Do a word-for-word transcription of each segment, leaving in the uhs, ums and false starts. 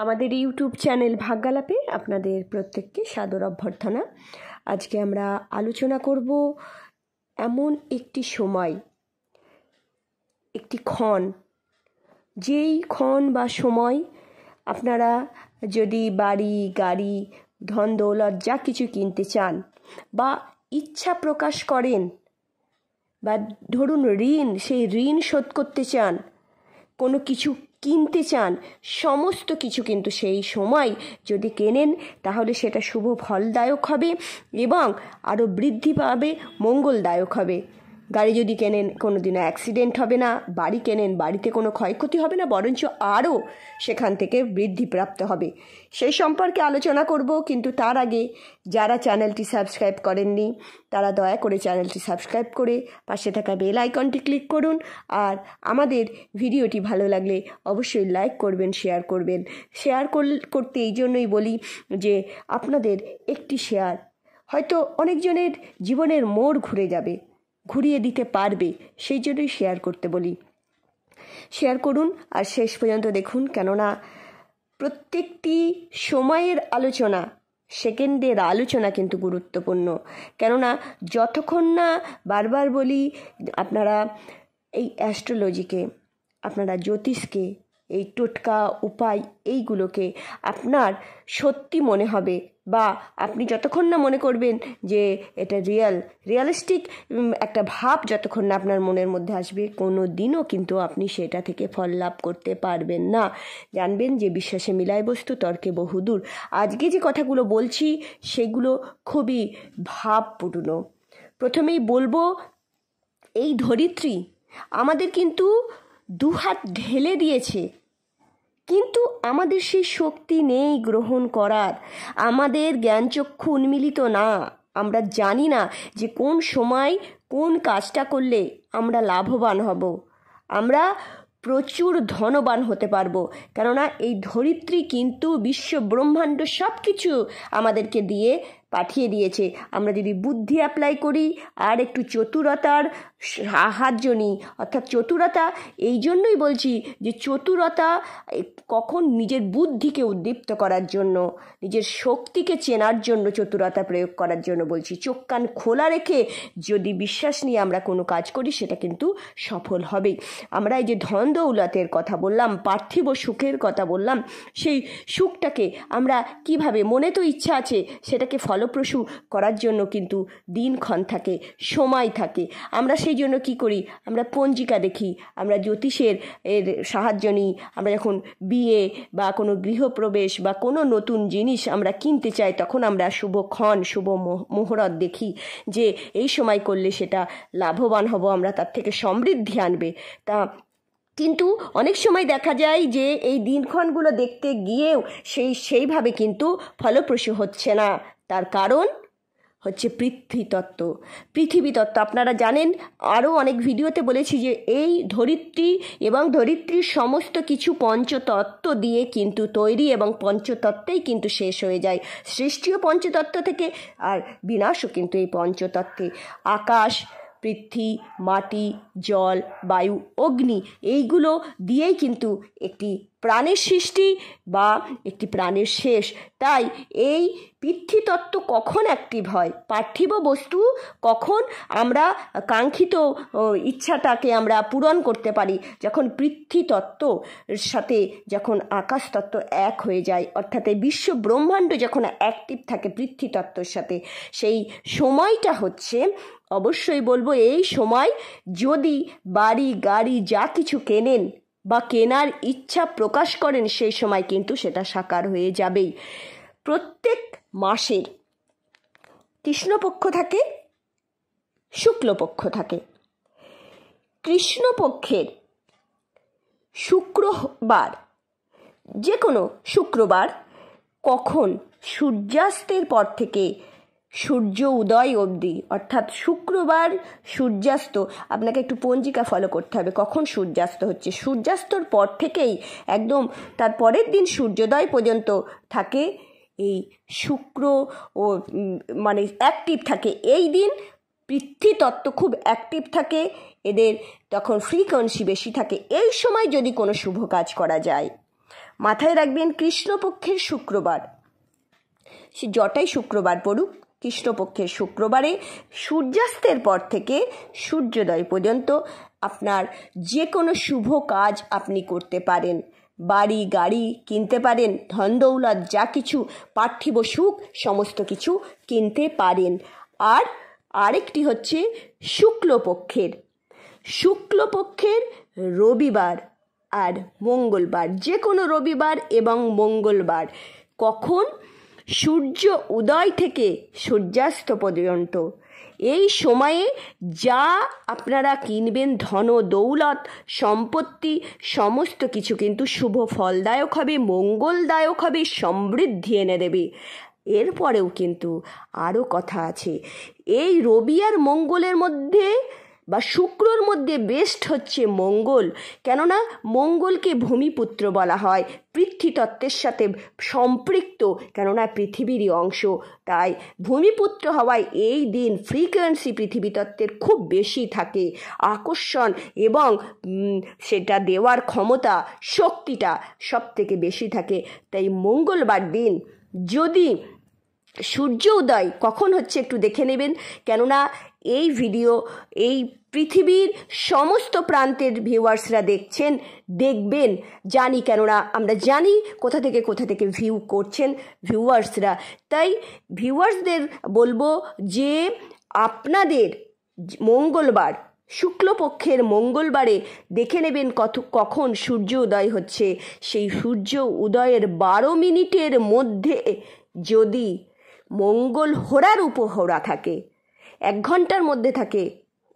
आमादेर YouTube channel भाग्यालापे आपनादेर प्रत्येकके सादर अभ्यर्थना। आजके आमरा आलोचना करब एमन एकटी समय, एकटी क्षण, जेई क्षण बा समय आपनारा जदि बाड़ी गाड़ी धन दौलत जा किछु किनते चान बा इच्छा प्रकाश करें बा धरुन ऋण सेई ऋण शोध करते चान, कोनो किछु किनते চান, সমস্ত কিছু কিন্তু সেই সময় যদি কেনেন তাহলে সেটা শুভ ফলদায়ক হবে এবং আরও বৃদ্ধি পাবে, মঙ্গলদায়ক হবে। গাড়ি যদি কেনেন কোনো দিনও অ্যাক্সিডেন্ট হবে না, বাড়ি কেনেন বাড়িতে কোনো ক্ষয়ক্ষতি হবে না, বরঞ্চ আরও সেখান থেকে বৃদ্ধিপ্রাপ্ত হবে। সেই সম্পর্কে আলোচনা করব, কিন্তু তার আগে যারা চ্যানেলটি সাবস্ক্রাইব করেননি তারা দয়া করে চ্যানেলটি সাবস্ক্রাইব করে পাশে থাকা বেল আইকনটি ক্লিক করুন। আর আমাদের ভিডিওটি ভালো লাগলে অবশ্যই লাইক করবেন, শেয়ার করবেন। শেয়ার করতে এই জন্যই বলি যে আপনাদের একটি শেয়ার হয়তো অনেকজনের জীবনের মোড় ঘুরে যাবে, ঘুরিয়ে দিতে পারবে, সেই জন্যই শেয়ার করতে বলি। শেয়ার করুন আর শেষ পর্যন্ত দেখুন, কেননা প্রত্যেকটি সময়ের আলোচনা, সেকেন্ডের আলোচনা কিন্তু গুরুত্বপূর্ণ। কেননা যতক্ষণ না, বারবার বলি, আপনারা এই অ্যাস্ট্রোলজিকে, আপনারা জ্যোতিষকে, এই টোটকা উপায় এইগুলোকে আপনার সত্যি মনে হবে বা আপনি যতক্ষণ না মনে করবেন যে এটা রিয়াল রিয়ালিস্টিক একটা ভাব যতক্ষণ না আপনার মনের মধ্যে আসবে কোনো দিনও কিন্তু আপনি সেটা থেকে ফল লাভ করতে পারবেন না। জানবেন যে বিশ্বাসে মিলায় বস্তু, তর্কে বহুদূর। আজকে যে কথাগুলো বলছি সেগুলো খুবই ভাবপূর্ণ। প্রথমেই বলবো, এই ধরিত্রী আমাদের কিন্তু দুহাত ঢেলে দিয়েছে, কিন্তু আমাদের সেই শক্তি নেই গ্রহণ করার, আমাদের জ্ঞানচক্ষু উন্মিলিত না, আমরা জানি না যে কোন সময় কোন কাজটা করলে আমরা লাভবান হব, আমরা প্রচুর ধনবান হতে পারবো। কেননা এই ধরিত্রী কিন্তু বিশ্ব ব্রহ্মাণ্ড সব কিছু আমাদেরকে দিয়ে পাঠিয়ে দিয়েছে। আমরা যদি বুদ্ধি অ্যাপ্লাই করি আর একটু চতুরতার সাহায্য নিই, অর্থাৎ চতুরতা এই জন্যই বলছি যে চতুরতা কখন নিজের বুদ্ধিকে উদ্দীপ্ত করার জন্য, নিজের শক্তিকে চেনার জন্য চতুরতা প্রয়োগ করার জন্য বলছি। চোখ কান খোলা রেখে যদি বিশ্বাস নিয়ে আমরা কোনো কাজ করি সেটা কিন্তু সফল হবে। আমরা এই যে ধন দৌলতের কথা বললাম, পার্থিব সুখের কথা বললাম, সেই সুখটাকে আমরা কিভাবে, মনে তো ইচ্ছা আছে, সেটাকে ফল প্রসূ করার জন্য কিন্তু দিনক্ষণ থাকে, সময় থাকে। আমরা সেই জন্য কি করি, আমরা পঞ্জিকা দেখি, আমরা জ্যোতিষের এর সাহায্য নিই। আমরা যখন বিয়ে বা কোনো গৃহপ্রবেশ বা কোনো নতুন জিনিস আমরা কিনতে চাই তখন আমরা শুভক্ষণ, শুভ মুহূর্ত দেখি যে এই সময় করলে সেটা লাভবান হব, আমরা তার থেকে সমৃদ্ধি আনবে। তা কিন্তু অনেক সময় দেখা যায় যে এই দিনক্ষণগুলো দেখতে গিয়েও সেই সেইভাবে কিন্তু ফলপ্রসূ হচ্ছে না। তার কারণ হচ্ছে পৃথিবীতত্ত্ব, পৃথিবীতত্ত্ব আপনারা জানেন, আরও অনেক ভিডিওতে বলেছি যে এই ধরিত্রী এবং ধরিত্রীর সমস্ত কিছু পঞ্চতত্ত্ব দিয়ে কিন্তু তৈরি এবং পঞ্চতত্ত্বেই কিন্তু শেষ হয়ে যায়। সৃষ্টিও পঞ্চতত্ত্ব থেকে আর বিনাশও কিন্তু এই পঞ্চতত্ত্বে। আকাশ, পৃথিবী, মাটি, জল, বায়ু, অগ্নি, এইগুলো দিয়েই কিন্তু একটি প্রাণের সৃষ্টি বা একটি প্রাণের শেষ। তাই এই পৃথিবীতত্ত্ব কখন অ্যাক্টিভ হয়, পার্থিব বস্তু কখন আমরা কাঙ্ক্ষিত ইচ্ছাটাকে আমরা পূরণ করতে পারি, যখন পৃথিবীতত্ত্বর সাথে যখন আকাশতত্ত্ব এক হয়ে যায়, অর্থাৎ এই বিশ্ব ব্রহ্মাণ্ড যখন অ্যাক্টিভ থাকে পৃথিবীতত্ত্বর সাথে, সেই সময়টা হচ্ছে, অবশ্যই বলবো, এই সময় যদি বাড়ি গাড়ি যা কিছু কেনেন বা কেনার ইচ্ছা প্রকাশ করেন সেই সময় কিন্তু সেটা সাকার হয়ে যাবেই। প্রত্যেক মাসের কৃষ্ণপক্ষ থাকে, শুক্লপক্ষ থাকে। কৃষ্ণপক্ষের শুক্রবার, যে কোনো শুক্রবার, কখন সূর্যাস্তের পর থেকে সূর্য উদয় অবধি, অর্থাৎ শুক্রবার সূর্যাস্ত, আপনাকে একটু পঞ্জিকা ফলো করতে হবে কখন সূর্যাস্ত হচ্ছে। সূর্যাস্তর পর থেকেই একদম তার পরের দিন সূর্যোদয় পর্যন্ত থাকে এই শুক্র ও মানে অ্যাক্টিভ থাকে। এই দিন পৃথিবীতত্ত্ব খুব অ্যাক্টিভ থাকে, এদের তখন ফ্রিকোয়েন্সি বেশি থাকে। এই সময় যদি কোনো শুভ কাজ করা যায় মাথায় রাখবেন কৃষ্ণপক্ষের শুক্রবার, সে জটাই শুক্রবার পড়ুক। কৃষ্ণপক্ষের শুক্রবারে সূর্যাস্তের পর থেকে সূর্যোদয় পর্যন্ত আপনার যে কোনো শুভ কাজ আপনি করতে পারেন। বাড়ি গাড়ি কিনতে পারেন, ধন দৌলত যা কিছু পার্থিব সুখ সমস্ত কিছু কিনতে পারেন। আর আরেকটি হচ্ছে শুক্লপক্ষের শুক্লপক্ষের রবিবার আর মঙ্গলবার, যে কোনো রবিবার এবং মঙ্গলবার, কখন? সূর্য উদয় থেকে সূর্যাস্ত পর্যন্ত। এই সময়ে যা আপনারা কিনবেন ধন দৌলত সম্পত্তি সমস্ত কিছু কিন্তু শুভ ফলদায়ক হবে, মঙ্গলদায়ক হবে, সমৃদ্ধি এনে দেবে। এরপরেও কিন্তু আরও কথা আছে। এই রবি আর মঙ্গলের মধ্যে বা শুক্রর মধ্যে বেস্ট হচ্ছে মঙ্গল, কেননা মঙ্গলকে ভূমিপুত্র বলা হয়, পৃথ্বীতত্ত্বের সাথে সম্পৃক্ত, কেননা পৃথিবীরই অংশ। তাই ভূমিপুত্র হওয়ায় এই দিন ফ্রিকোয়েন্সি পৃথিবীতত্ত্বের খুব বেশি থাকে, আকর্ষণ এবং সেটা দেওয়ার ক্ষমতা শক্তিটা সব থেকে বেশি থাকে। তাই মঙ্গলবার দিন যদি সূর্য উদয় কখন হচ্ছে একটু দেখে নেবেন, কেননা এই ভিডিও এই পৃথিবীর সমস্ত প্রান্তের ভিউয়ার্সরা দেখছেন, দেখবেন জানি, কেননা আমরা জানি কোথা থেকে কোথা থেকে ভিউ করছেন ভিউয়ার্সরা। তাই ভিউয়ার্সদের বলবো যে আপনাদের মঙ্গলবার শুক্লপক্ষের মঙ্গলবারে দেখে নেবেন কত কখন সূর্য উদয় হচ্ছে। সেই সূর্য উদয়ের বারো মিনিটের মধ্যে যদি মঙ্গল হোরার উপহরা থাকে, এক ঘন্টার মধ্যে থাকে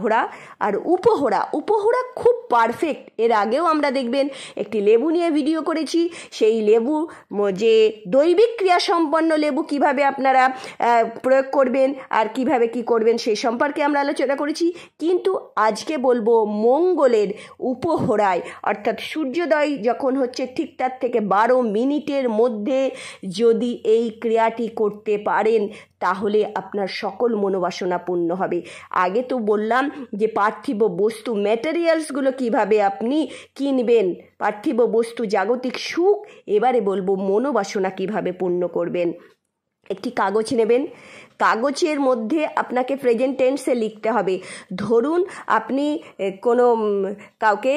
হোরা আর উপহরা। উপহরা খুব পারফেক্ট, এর আগেও আমরা দেখবেন একটি লেবু নিয়ে ভিডিও করেছি, সেই লেবু যে দৈবিক ক্রিয়া সম্পন্ন লেবু কিভাবে আপনারা প্রয়োগ করবেন আর কিভাবে কি করবেন সেই সম্পর্কে আমরা আলোচনা করেছি। কিন্তু আজকে বলবো মঙ্গলের উপহরায়, অর্থাৎ সূর্যোদয় যখন হচ্ছে ঠিক তার থেকে বারো মিনিটের মধ্যে যদি এই ক্রিয়াটি করতে পারেন তাহলে আপনার সকল মনোবাসনা পূর্ণ হবে। আগে তো বললাম যে পার্থিব বস্তু ম্যাটেরিয়ালসগুলো কিভাবে আপনি কিনবেন, পার্থিব বস্তু জাগতিক সুখ, এবারে বলবো মনোবাসনা কিভাবে পূর্ণ করবেন। একটি কাগজ নেবেন, কাগজের মধ্যে আপনাকে প্রেজেন্ট টেন্সে লিখতে হবে। ধরুন আপনি কোনো কাউকে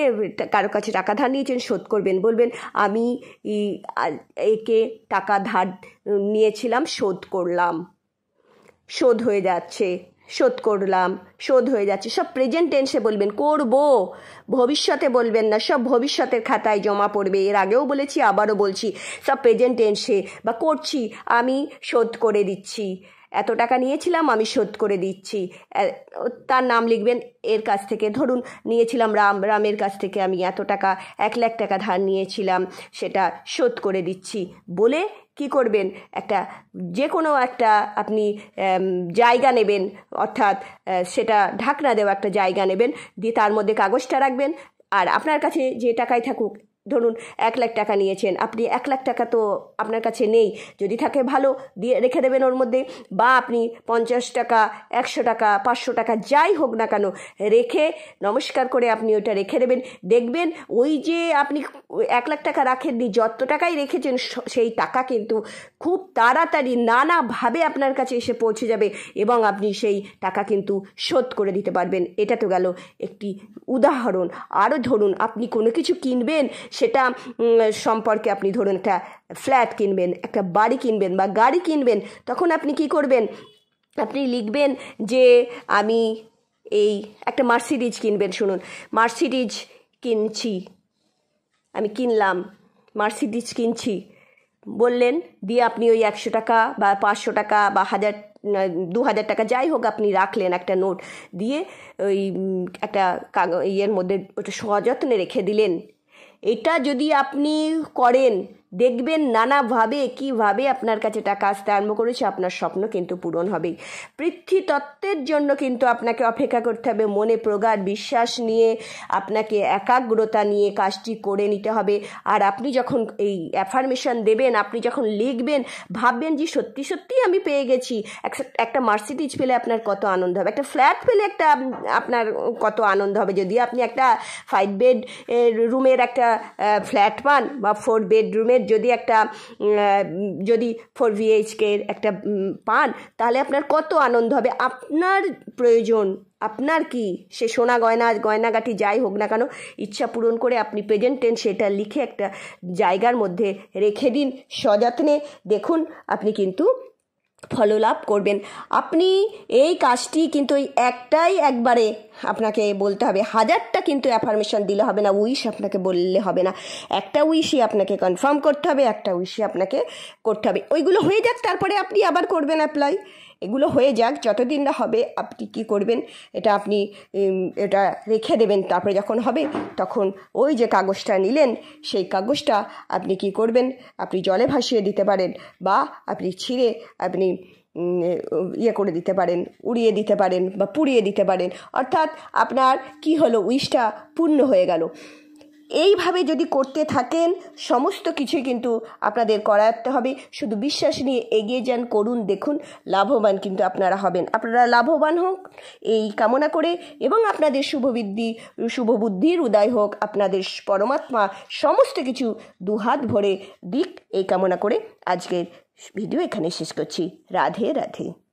কারো কাছে টাকা ধার নিয়েছেন, শোধ করবেন, বলবেন আমি একে টাকা ধার নিয়েছিলাম, শোধ করলাম, শোধ হয়ে যাচ্ছে, শোধ করলাম, শোধ হয়ে যাচ্ছে। সব প্রেজেন্ট টেন্সে বলবেন, করব, ভবিষ্যতে বলবেন না, সব ভবিষ্যতের খাতায় জমা পড়বে। এর আগেও বলেছি, আবারও বলছি, সব প্রেজেন্ট টেন্সে। বা করছি, আমি শোধ করে দিচ্ছি, এত টাকা নিয়েছিলাম আমি শোধ করে দিচ্ছি, তার নাম লিখবেন। এর কাছ থেকে ধরুন নিয়েছিলাম রাম, রামের কাছ থেকে আমি এত টাকা, এক লাখ টাকা ধার নিয়েছিলাম, সেটা শোধ করে দিচ্ছি বলে কি করবেন, একটা যে কোনো একটা আপনি জায়গা নেবেন, অর্থাৎ সেটা ঢাকনা দেওয়া একটা জায়গা নেবেন, দিয়ে তার মধ্যে কাগজটা রাখবেন। আর আপনার কাছে যে টাকাই থাকুক, ধরুন এক লাখ টাকা নিয়েছেন আপনি, এক লাখ টাকা তো আপনার কাছে নেই, যদি থাকে ভালো, দিয়ে রেখে দেবেন ওর মধ্যে। বা আপনি পঞ্চাশ টাকা, একশো টাকা, পাঁচশো টাকা যাই হোক না কেন রেখে নমস্কার করে আপনি ওটা রেখে দেবেন। দেখবেন ওই যে আপনি এক লাখ টাকা রাখেননি, যত টাকাই রেখেছেন সেই টাকা কিন্তু খুব তাড়াতাড়ি নানাভাবে আপনার কাছে এসে পৌঁছে যাবে এবং আপনি সেই টাকা কিন্তু শোধ করে দিতে পারবেন। এটা তো গেল একটি উদাহরণ। আরও ধরুন আপনি কোনো কিছু কিনবেন, সেটা সম্পর্কে আপনি ধরুন একটা ফ্ল্যাট কিনবেন, একটা বাড়ি কিনবেন বা গাড়ি কিনবেন, তখন আপনি কি করবেন, আপনি লিখবেন যে আমি এই একটা মার্সিডিজ কিনবেন, শুনুন মার্সিডিজ কিনছি, আমি কিনলাম, মার্সিডিজ কিনছি বললেন, দিয়ে আপনি ওই একশো টাকা বা পাঁচশো টাকা বা হাজার দু হাজার টাকা যাই হোক আপনি রাখলেন একটা নোট, দিয়ে ওই একটা কাগজ ইয়ের মধ্যে ওটা সযত্নে রেখে দিলেন। এটা যদি আপনি করেন দেখবেন নানাভাবে কীভাবে আপনার কাছে টাকা আসতে আরম্ভ করেছে, আপনার স্বপ্ন কিন্তু পূরণ হবেই। পৃথ্বীতত্ত্বের জন্য কিন্তু আপনাকে অপেক্ষা করতে হবে, মনে প্রগাঢ় বিশ্বাস নিয়ে আপনাকে একাগ্রতা নিয়ে কাজটি করে নিতে হবে। আর আপনি যখন এই অ্যাফার্মেশন দেবেন, আপনি যখন লিখবেন, ভাববেন যে সত্যি সত্যি আমি পেয়ে গেছি। একটা মার্সিডিজ পেলে আপনার কত আনন্দ হবে, একটা ফ্ল্যাট পেলে একটা আপনার কত আনন্দ হবে। যদি আপনি একটা ফাইভ বেড রুমের একটা ফ্ল্যাট পান বা ফোর বেডরুমের যদি একটা যদি ফোর বিএইচকে একটা পান তাহলে আপনার কত আনন্দ হবে। আপনার প্রয়োজন আপনার কি সে সোনা গয়না গয়নাগাটি যাই হোক না কেন ইচ্ছা পূরণ করে আপনি প্রেজেন্ট টেন্স সেটা লিখে একটা জায়গার মধ্যে রেখে দিন সযত্নে, দেখুন আপনি কিন্তু ফললাভ করবেন। আপনি এই কাজটি কিন্তু এই একটাই একবারে আপনাকে বলতে হবে, হাজারটা কিন্তু অ্যাফার্মেশন দিলে হবে না, উইশ আপনাকে বললে হবে না, একটা উইশই আপনাকে কনফার্ম করতে হবে, একটা উইশই আপনাকে করতে হবে। ওইগুলো হয়ে যাক তারপরে আপনি আবার করবেন অ্যাপ্লাই, এগুলো হয়ে যাক। যতদিন না হবে আপনি কি করবেন, এটা আপনি এটা রেখে দেবেন, তারপরে যখন হবে তখন ওই যে কাগজটা নিলেন সেই কাগজটা আপনি কি করবেন, আপনি জলে ভাসিয়ে দিতে পারেন বা আপনি ছিঁড়ে আপনি ইয়ে করে দিতে পারেন, উড়িয়ে দিতে পারেন বা পুড়িয়ে দিতে পারেন, অর্থাৎ আপনার কি হলো উইশটা পূর্ণ হয়ে গেল। এইভাবে যদি করতে থাকেন সমস্ত কিছুই কিন্তু আপনাদের করাতে হবে, শুধু বিশ্বাস নিয়ে এগিয়ে যান, করুন, দেখুন লাভবান কিন্তু আপনারা হবেন। আপনারা লাভবান হোক এই কামনা করে এবং আপনাদের শুভবৃদ্ধি শুভ বুদ্ধির উদয় হোক, আপনাদের পরমাত্মা সমস্ত কিছু দুহাত ভরে দিক এই কামনা করে আজকের ভিডিও এখানে শেষ করছি। রাধে রাধে।